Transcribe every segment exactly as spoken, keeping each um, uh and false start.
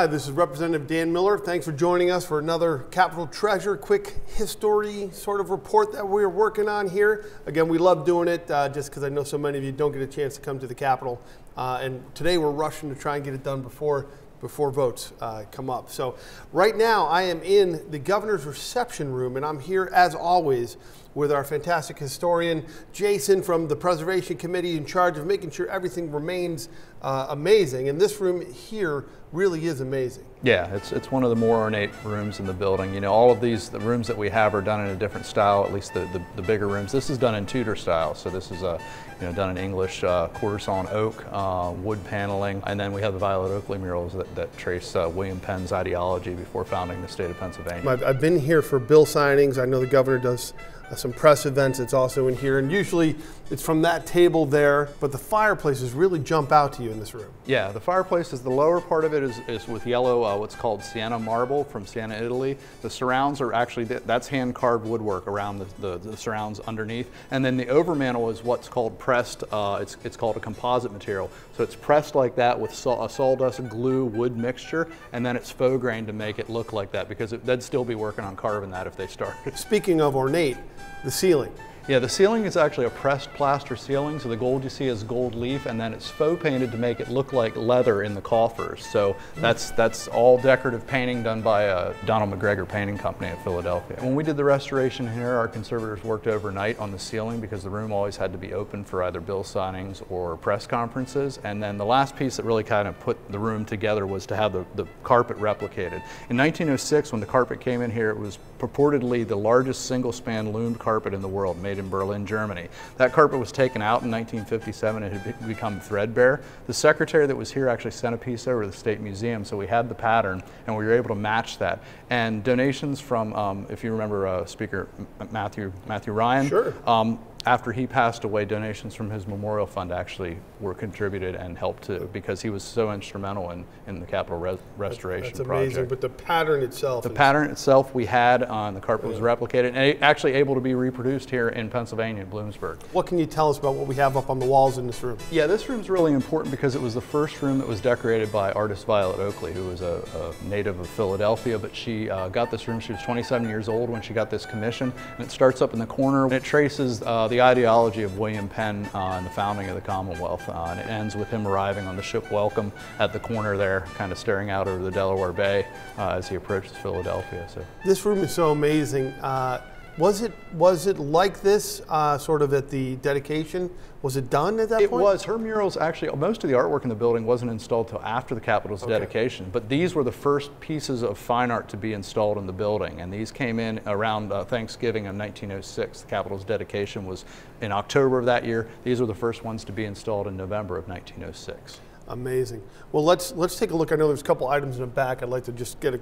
Live. This is Representative Dan Miller. Thanks for joining us for another Capitol Treasure quick history sort of report that we're working on here. Again, we love doing it uh, just because I know so many of you don't get a chance to come to the Capitol. Uh, and today we're rushing to try and get it done before before votes uh, come up. So right now I am in the Governor's Reception Room, and I'm here as always with our fantastic historian, Jason, from the Preservation Committee, in charge of making sure everything remains uh, amazing. And this room here really is amazing. Yeah, it's, it's one of the more ornate rooms in the building. You know, all of these, the rooms that we have are done in a different style, at least the, the, the bigger rooms. This is done in Tudor style. So this is, a, you know, done in English uh, quarter sawn oak, uh, wood paneling. And then we have the Violet Oakley murals that, that trace uh, William Penn's ideology before founding the state of Pennsylvania. I've been here for bill signings. I know the governor does some press events. It's also in here, and usually it's from that table there, but the fireplaces really jump out to you in this room. Yeah, the fireplace is the lower part of it is, is with yellow, uh, what's called Sienna marble from Sienna, Italy. The surrounds are actually, that's hand-carved woodwork around the, the, the surrounds underneath, and then the overmantel is what's called pressed, uh, it's, it's called a composite material. So it's pressed like that with saw, a sawdust glue wood mixture, and then it's faux grained to make it look like that, because it, they'd still be working on carving that if they started. Speaking of ornate, the ceiling. Yeah, the ceiling is actually a pressed plaster ceiling, so the gold you see is gold leaf, and then it's faux painted to make it look like leather in the coffers. So that's that's all decorative painting done by uh, Donald McGregor Painting Company in Philadelphia. When we did the restoration here, our conservators worked overnight on the ceiling because the room always had to be open for either bill signings or press conferences. And then the last piece that really kind of put the room together was to have the, the carpet replicated. In nineteen oh six, when the carpet came in here, it was purportedly the largest single-span loomed carpet in the world, made in Berlin, Germany. That carpet was taken out in nineteen fifty-seven. It had become threadbare. The secretary that was here actually sent a piece over to the State Museum, so we had the pattern and we were able to match that. And donations from, um, if you remember uh, Speaker Matthew, Matthew Ryan, sure. um, after he passed away, donations from his memorial fund actually were contributed and helped to, because he was so instrumental in, in the Capitol res restoration that's, that's project. Amazing, but the pattern itself. The pattern itself we had on the carpet yeah. was replicated and it actually able to be reproduced here in Pennsylvania, in Bloomsburg. What can you tell us about what we have up on the walls in this room? Yeah, this room's really important because it was the first room that was decorated by artist Violet Oakley, who was a, a native of Philadelphia, but she uh, got this room. She was twenty-seven years old when she got this commission, and it starts up in the corner and it traces uh, the ideology of William Penn uh, and the founding of the Commonwealth, uh, and it ends with him arriving on the ship Welcome at the corner there, kind of staring out over the Delaware Bay uh, as he approaches Philadelphia. So this room is so amazing. Uh, was it was it like this uh, sort of at the dedication? Was it done at that it point? It was. Her murals, actually, most of the artwork in the building wasn't installed till after the Capitol's okay. dedication, but these were the first pieces of fine art to be installed in the building, and these came in around uh, Thanksgiving of nineteen oh six. The Capitol's dedication was in October of that year. These were the first ones to be installed in November of nineteen oh six. Amazing. Well, let's let's take a look. I know there's a couple items in the back I'd like to just get a,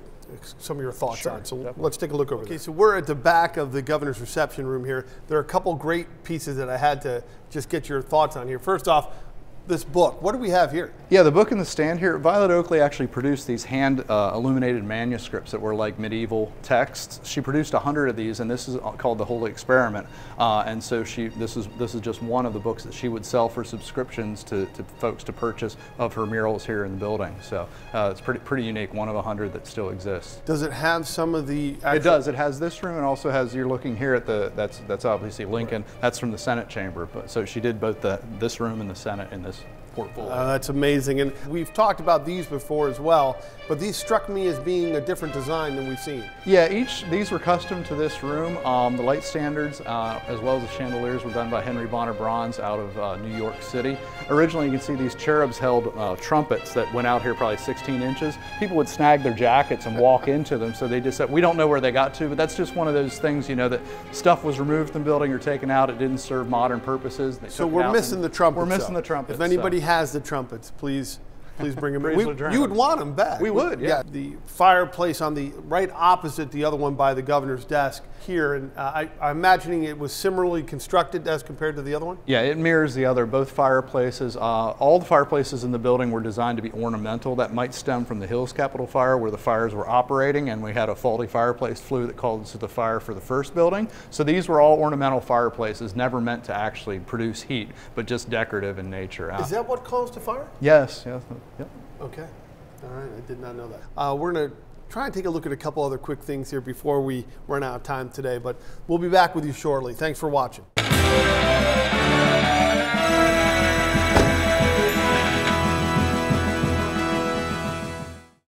some of your thoughts sure, on. So definitely. Let's take a look over okay, there. Okay, so we're at the back of the Governor's Reception Room here. There are a couple great pieces that I had to just get your thoughts on here. First off, this book. What do we have here? Yeah, the book in the stand here, Violet Oakley actually produced these hand uh, illuminated manuscripts that were like medieval texts. She produced a hundred of these, and this is called the Holy Experiment. Uh, and so she, this is this is just one of the books that she would sell for subscriptions to, to folks to purchase of her murals here in the building. So uh, it's pretty pretty unique, one of a hundred that still exists. Does it have some of the? Actual... It does. It has this room, and also has. You're looking here at the. That's that's obviously Lincoln. Right. That's from the Senate chamber. But so she did both the this room and the Senate in this. Portfolio. Uh, that's amazing, and we've talked about these before as well, but these struck me as being a different design than we've seen. Yeah, each these were custom to this room. Um, the light standards uh, as well as the chandeliers were done by Henry Bonner Bronze out of uh, New York City. Originally, you can see these cherubs held uh, trumpets that went out here probably sixteen inches. People would snag their jackets and walk into them, so they just said, we don't know where they got to, but that's just one of those things, you know, that stuff was removed from the building or taken out. It didn't serve modern purposes. They so we're missing the trumpets. We're missing though. the trumpets. If anybody so. has the trumpets, please please bring them in. You would want them back. We would, yeah. yeah. The fireplace on the right opposite the other one by the governor's desk here, and uh, I, I'm imagining it was similarly constructed as compared to the other one? Yeah, it mirrors the other, both fireplaces. Uh, all the fireplaces in the building were designed to be ornamental. That might stem from the Hills Capitol Fire, where the fires were operating, and we had a faulty fireplace flue that caused the fire for the first building. So these were all ornamental fireplaces, never meant to actually produce heat, but just decorative in nature. Is that what caused the fire? Yes, yes. Yep. Okay. All right, I did not know that. Uh, we're going to try and take a look at a couple other quick things here before we run out of time today, but we'll be back with you shortly. Thanks for watching.